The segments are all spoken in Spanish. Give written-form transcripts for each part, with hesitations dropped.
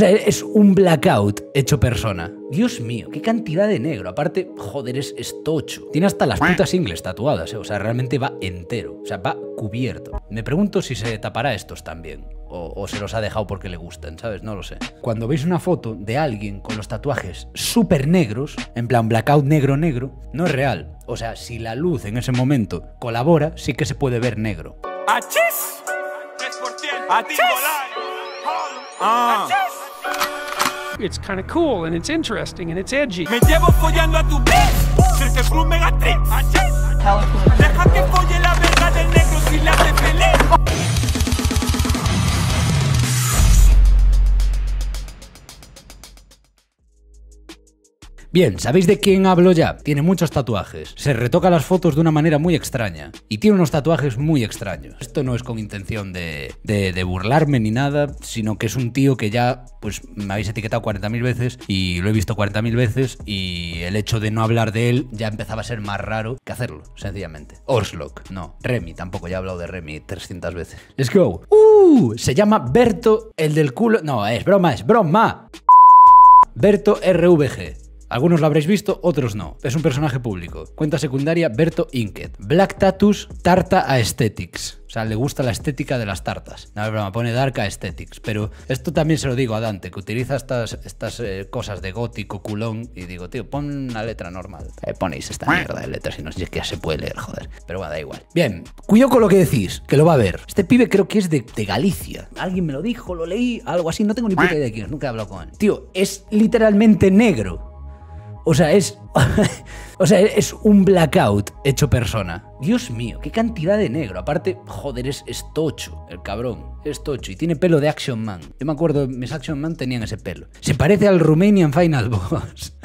sea, es un blackout hecho persona. Dios mío, qué cantidad de negro. Aparte, joder, es tocho. Tiene hasta las putas ingles tatuadas, ¿eh? O sea, realmente va entero. O sea, va cubierto. Me pregunto si se tapará estos también. O se los ha dejado porque le gustan, ¿sabes? No lo sé. Cuando veis una foto de alguien con los tatuajes súper negros, en plan blackout negro negro, no es real. O sea, si la luz en ese momento colabora, sí que se puede ver negro. ¡Achis! ¡Achis! ¡Ah! It's kind of cool and it's interesting and it's edgy. Me llevo follando a tu bitch, Cirque Cruz Megatrix. Deja que folle la verdad del negro si la hace feliz. Bien, ¿sabéis de quién hablo ya? Tiene muchos tatuajes, se retoca las fotos de una manera muy extraña y tiene unos tatuajes muy extraños. Esto no es con intención de burlarme ni nada, sino que es un tío que ya... pues me habéis etiquetado 40.000 veces y lo he visto 40.000 veces y el hecho de no hablar de él ya empezaba a ser más raro que hacerlo, sencillamente. Orslock, no. Remy, tampoco, ya he hablado de Remy 300 veces. Let's go. Se llama Berto, el del culo... No, es broma, es broma. Berto RVG. Algunos lo habréis visto, otros no. Es un personaje público. Cuenta secundaria, Berto Inket. Black Tatus, Tarta Aesthetics. O sea, le gusta la estética de las tartas. No, es broma, pone Dark Aesthetics. Pero esto también se lo digo a Dante, que utiliza estas cosas de gótico, culón. Y digo, tío, pon una letra normal. Ponéis esta mierda de letras y no sé, es que ya se puede leer, joder. Pero bueno, da igual. Bien, cuidado con lo que decís, que lo va a ver. Este pibe creo que es de Galicia. Alguien me lo dijo, lo leí, algo así. No tengo ni puta idea de quién es, nunca he hablado con él. Tío, es literalmente negro. O sea, es un blackout hecho persona. Dios mío, qué cantidad de negro. Aparte, joder, es tocho, el cabrón. Es tocho y tiene pelo de Action Man. Yo me acuerdo, mis Action Man tenían ese pelo. Se parece al Romanian Final Boss.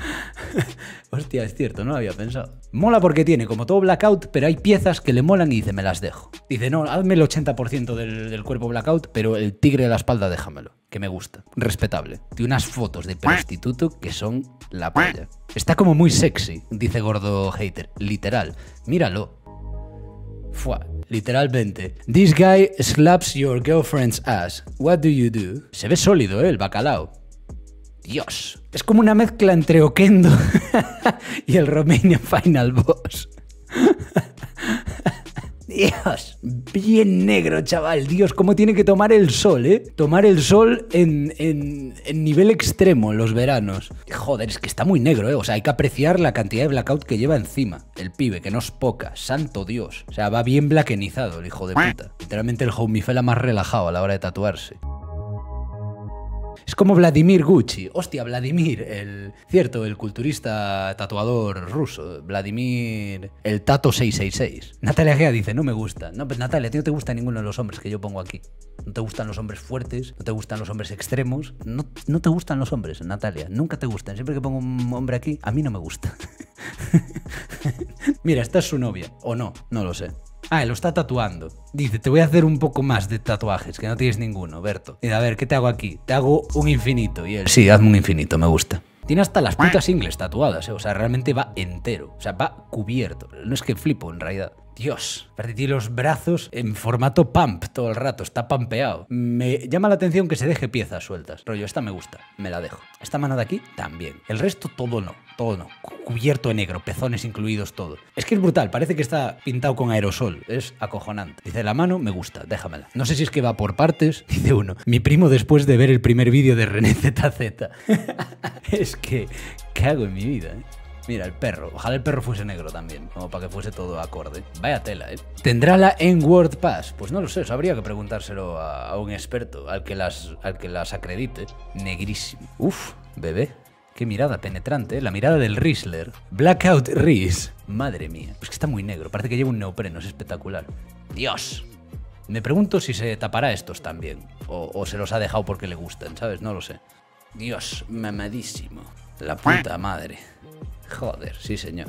Hostia, es cierto, no lo había pensado. Mola porque tiene como todo blackout, pero hay piezas que le molan y dice, me las dejo. Dice, no, hazme el 80% del cuerpo blackout, pero el tigre de la espalda déjamelo, que me gusta. Respetable. Tiene unas fotos de prostituto que son la polla. Está como muy sexy, dice Gordo Hater. Literal. Míralo. Fua. Literalmente. This guy slaps your girlfriend's ass. What do you do? Se ve sólido, el bacalao. Dios. Es como una mezcla entre Oquendo y el Romanian Final Boss. Dios, bien negro, chaval. Dios, cómo tiene que tomar el sol, ¿eh? Tomar el sol en nivel extremo en los veranos. Joder, es que está muy negro, ¿eh? O sea, hay que apreciar la cantidad de blackout que lleva encima. El pibe, que no es poca. Santo Dios. O sea, va bien blaquenizado el hijo de puta. Literalmente el homifela más relajado a la hora de tatuarse. Es como Vladimir Gucci. Hostia, Vladimir, el culturista tatuador ruso. Vladimir, el Tato 666. Natalia Gea dice, no me gusta. No, pues Natalia, tío, no te gusta ninguno de los hombres que yo pongo aquí. No te gustan los hombres fuertes, no te gustan los hombres extremos. No te gustan los hombres, Natalia. Nunca te gustan. Siempre que pongo un hombre aquí, a mí no me gusta. Mira, esta es su novia. O no, no lo sé. Ah, lo está tatuando. Dice, te voy a hacer un poco más de tatuajes, que no tienes ninguno, Berto. Dice, a ver, ¿qué te hago aquí? Te hago un infinito. Y él, sí, hazme un infinito, me gusta. Tiene hasta las putas ingles tatuadas, ¿eh? O sea, realmente va entero. O sea, va cubierto. No es que flipo, en realidad. Dios, tiene los brazos en formato pump todo el rato, está pampeado. Me llama la atención que se deje piezas sueltas. Rollo, esta me gusta, me la dejo. Esta mano de aquí, también. El resto, todo no. Cubierto de negro, pezones incluidos, todo. Es que es brutal, parece que está pintado con aerosol. Es acojonante. Dice, la mano me gusta, déjamela. No sé si es que va por partes. Dice uno, mi primo después de ver el primer vídeo de René ZZ. Es que, ¿qué hago en mi vida, eh? Mira, el perro. Ojalá el perro fuese negro también, como para que fuese todo acorde. Vaya tela, ¿eh? ¿Tendrá la N-Word Pass? Pues no lo sé, eso habría que preguntárselo a un experto, al que las acredite. Negrísimo. Uf, bebé. Qué mirada penetrante, ¿eh? La mirada del Rizzler. Blackout Riz. Madre mía. Pues que está muy negro, parece que lleva un neopreno, es espectacular. Dios. Me pregunto si se tapará estos también, o se los ha dejado porque le gustan, ¿sabes? No lo sé. Dios, mamadísimo. La puta madre. Joder, sí señor.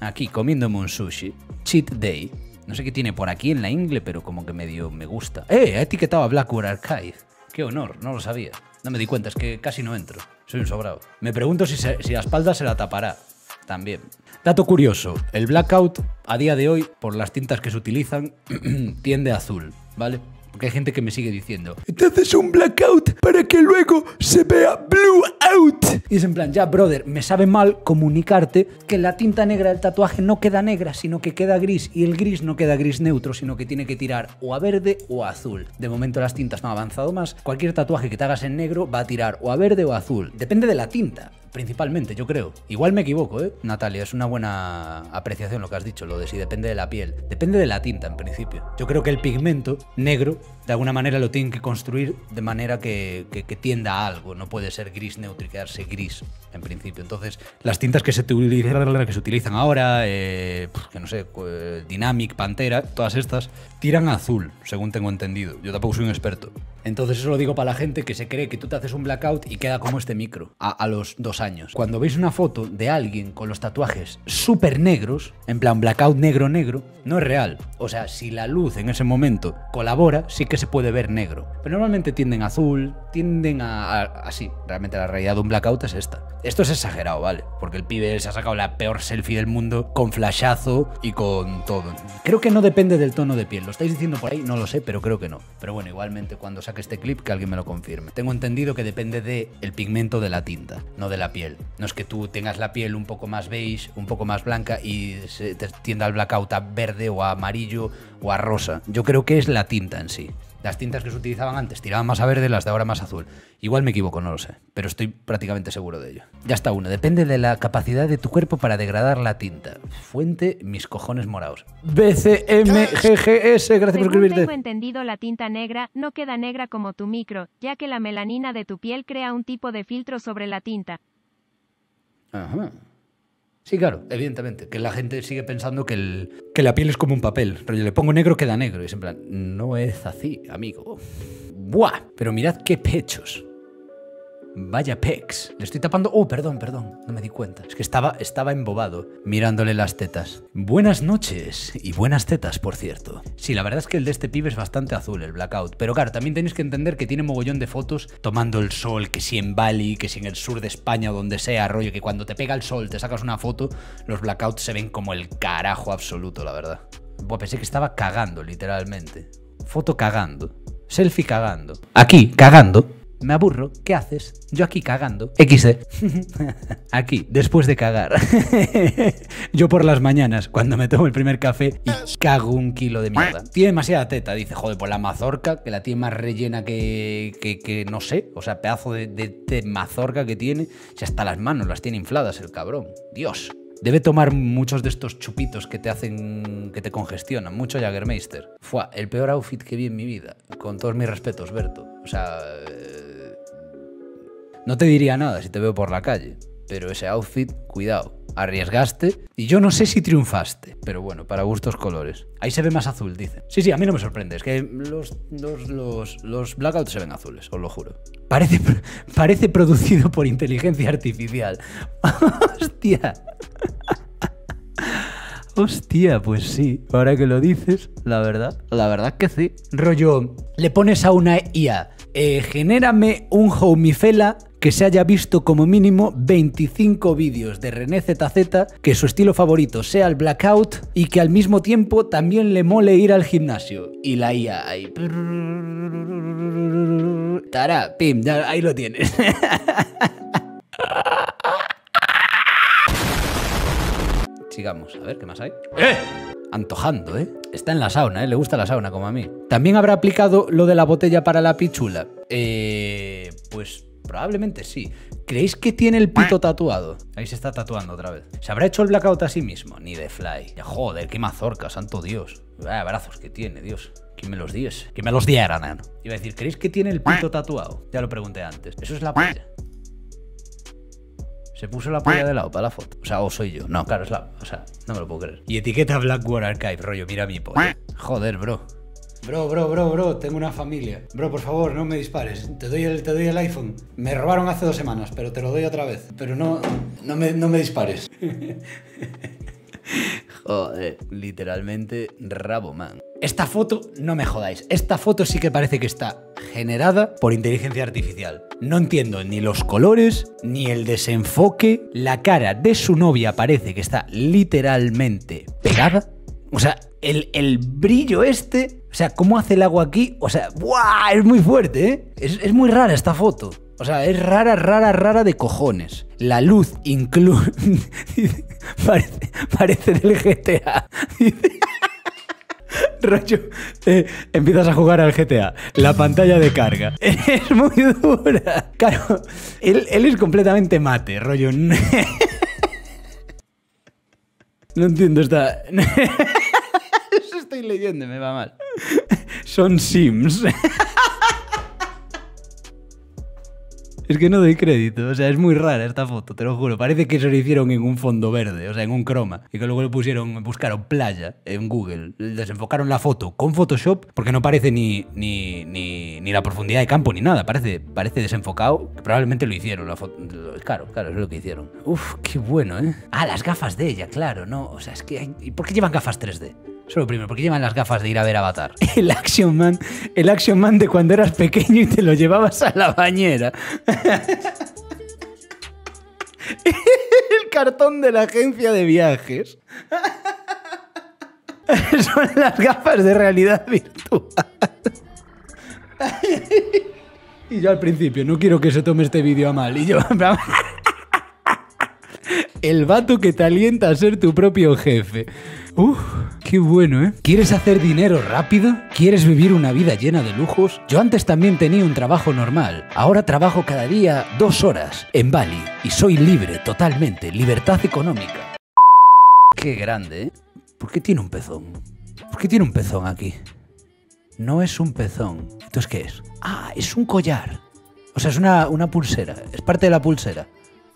Aquí comiéndome un sushi. Cheat day. No sé qué tiene por aquí en la ingle, pero como que medio me gusta. ¡Eh! Ha etiquetado a Blackwork Archive. ¡Qué honor! No lo sabía. No me di cuenta, es que casi no entro. Soy un sobrado. Me pregunto si la espalda se la tapará también. Dato curioso. El blackout, a día de hoy, por las tintas que se utilizan, tiende a azul, ¿vale? Porque hay gente que me sigue diciendo, entonces un blackout para que luego se vea blue out. Y es en plan, ya brother, me sabe mal comunicarte que la tinta negra del tatuaje no queda negra, sino que queda gris. Y el gris no queda gris neutro, sino que tiene que tirar o a verde o a azul. De momento las tintas no han avanzado más. Cualquier tatuaje que te hagas en negro va a tirar o a verde o a azul. Depende de la tinta, principalmente, yo creo. Igual me equivoco, ¿eh? Natalia, es una buena apreciación lo que has dicho, lo de si depende de la piel. Depende de la tinta, en principio. Yo creo que el pigmento negro, de alguna manera, lo tienen que construir de manera que tienda a algo. No puede ser gris neutro y quedarse gris, en principio. Entonces, las tintas que se utilizan ahora, que no sé, Dynamic, Pantera, todas estas, tiran a azul, según tengo entendido. Yo tampoco soy un experto. Entonces, eso lo digo para la gente que se cree que tú te haces un blackout y queda como este micro, a los 2 años. Cuando veis una foto de alguien con los tatuajes súper negros, en plan blackout negro negro, no es real. O sea, si la luz en ese momento colabora, sí que se puede ver negro. Pero normalmente tienden a azul, tienden a así. Realmente la realidad de un blackout es esta. Esto es exagerado, ¿vale? Porque el pibe se ha sacado la peor selfie del mundo con flashazo y con todo. Creo que no depende del tono de piel. ¿Lo estáis diciendo por ahí? No lo sé, pero creo que no. Pero bueno, igualmente cuando saque este clip que alguien me lo confirme. Tengo entendido que depende del pigmento de la tinta, no de la piel. No es que tú tengas la piel un poco más beige, un poco más blanca y se te tienda al blackout a verde o a amarillo o a rosa. Yo creo que es la tinta en sí. Las tintas que se utilizaban antes tiraban más a verde, las de ahora más azul. Igual me equivoco, no lo sé, pero estoy prácticamente seguro de ello. Ya está uno. Depende de la capacidad de tu cuerpo para degradar la tinta. Fuente, mis cojones morados. BCMGGS, gracias por suscribirte. Tengo entendido, la tinta negra no queda negra como tu micro, ya que la melanina de tu piel crea un tipo de filtro sobre la tinta. Ajá. Sí, claro, evidentemente, que la gente sigue pensando que la piel es como un papel, pero yo le pongo negro, queda negro, y es en plan, no es así, amigo. ¡Buah! Pero mirad qué pechos. Vaya pecs. Le estoy tapando... Oh, perdón, no me di cuenta. Es que estaba embobado mirándole las tetas. Buenas noches y buenas tetas, por cierto. Sí, la verdad es que el de este pibe es bastante azul, el blackout. Pero claro, también tenéis que entender que tiene mogollón de fotos tomando el sol, que si en Bali, que si en el sur de España o donde sea, rollo, que cuando te pega el sol te sacas una foto, los blackouts se ven como el carajo absoluto, la verdad. Buah, pensé que estaba cagando, literalmente. Foto cagando. Selfie cagando. Aquí, cagando. Me aburro, ¿qué haces? Yo aquí cagando. XD. Aquí, después de cagar. Yo por las mañanas, cuando me tomo el primer café y cago un kilo de mierda. Tiene demasiada teta, dice, joder, por la mazorca, que la tiene más rellena que no sé. O sea, pedazo de mazorca que tiene. Si hasta las manos las tiene infladas el cabrón. Dios. Debe tomar muchos de estos chupitos que te hacen, que te congestionan, mucho Jagermeister. Fue el peor outfit que vi en mi vida, con todos mis respetos, Berto. O sea, no te diría nada si te veo por la calle, pero ese outfit, cuidado, arriesgaste y yo no sé si triunfaste, pero bueno, para gustos colores. Ahí se ve más azul, dice. Sí, a mí no me sorprende, es que los blackouts se ven azules, os lo juro. Parece producido por inteligencia artificial. Hostia. Hostia, pues sí, ahora que lo dices, la verdad que sí. Rollo, le pones a una IA, genérame un homifela que se haya visto como mínimo 25 vídeos de René ZZ, que su estilo favorito sea el blackout y que al mismo tiempo también le mole ir al gimnasio. Y la IA ahí... Tará, pim, ya, ahí lo tienes. Sigamos, a ver, ¿qué más hay? ¡Eh! Antojando, ¿eh? Está en la sauna, ¿eh? Le gusta la sauna, como a mí. ¿También habrá aplicado lo de la botella para la pichula? Pues probablemente sí. ¿Creéis que tiene el pito tatuado? Ahí se está tatuando otra vez. ¿Se habrá hecho el blackout a sí mismo? Ni de fly. Joder, qué mazorca, santo Dios. Vaya brazos que tiene, Dios. Que me los diese. Que me los dieran, ¿no? Iba a decir, ¿creéis que tiene el pito tatuado? Ya lo pregunté antes. Eso es la polla. Se puso la polla de lado para la foto. O sea, o soy yo. No, claro, es la... O sea, no me lo puedo creer. Y etiqueta Blackwork Archive, rollo, mira mi polla. Joder, bro. Bro, tengo una familia. Bro, por favor, no me dispares. Te doy el iPhone. Me robaron hace 2 semanas, pero te lo doy otra vez. Pero no me dispares. Joder, literalmente rabo, man. Esta foto, no me jodáis, esta foto sí que parece que está generada por inteligencia artificial. No entiendo ni los colores, ni el desenfoque. La cara de su novia parece que está literalmente pegada. O sea, el brillo este O sea, ¿cómo hace el agua aquí? O sea, ¡buah! Es muy fuerte, ¿eh? Es muy rara esta foto. O sea, es rara, rara, rara de cojones. La luz incluye... parece del GTA. Racho, empiezas a jugar al GTA. La pantalla de carga. Es muy dura. Claro, él es completamente mate, rollo... No entiendo esta... Eso estoy leyendo, me va mal. Son Sims. Es que no doy crédito, o sea, es muy rara esta foto, te lo juro. Parece que se lo hicieron en un fondo verde, o sea, en un croma. Y que luego le pusieron, buscaron playa en Google. Desenfocaron la foto con Photoshop porque no parece ni la profundidad de campo ni nada. Parece desenfocado, que probablemente lo hicieron. La foto, claro, es lo que hicieron. Uf, qué bueno, ¿eh? Ah, las gafas de ella, claro, no, o sea, es que... Hay... ¿Y por qué llevan gafas 3D? Eso es lo primero, porque llevan las gafas de ir a ver Avatar. El Action Man de cuando eras pequeño y te lo llevabas a la bañera. El cartón de la agencia de viajes. Son las gafas de realidad virtual. Y yo al principio, no quiero que se tome este vídeo a mal. Y yo... El vato que te alienta a ser tu propio jefe. Uf, qué bueno, ¿eh? ¿Quieres hacer dinero rápido? ¿Quieres vivir una vida llena de lujos? Yo antes también tenía un trabajo normal. Ahora trabajo cada día 2 horas en Bali. Y soy libre, totalmente. Libertad económica. Qué grande, ¿eh? ¿Por qué tiene un pezón? ¿Por qué tiene un pezón aquí? No es un pezón. ¿Entonces qué es? Ah, es un collar. O sea, es una pulsera. Es parte de la pulsera.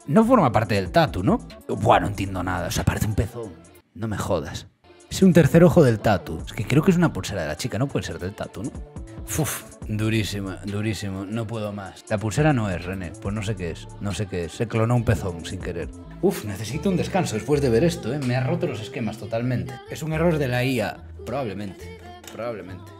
No forma parte del tatu, ¿no? Buah, no entiendo nada. O sea, parece un pezón. No me jodas. Es un tercer ojo del tatu. Es que creo que es una pulsera de la chica. No puede ser del tatu, ¿no? Uf, durísima, durísimo. No puedo más. La pulsera no es, René. Pues no sé qué es. No sé qué es. Se clonó un pezón sin querer. Uf, necesito un descanso después de ver esto, ¿eh? Me ha roto los esquemas totalmente. Es un error de la IA. Probablemente.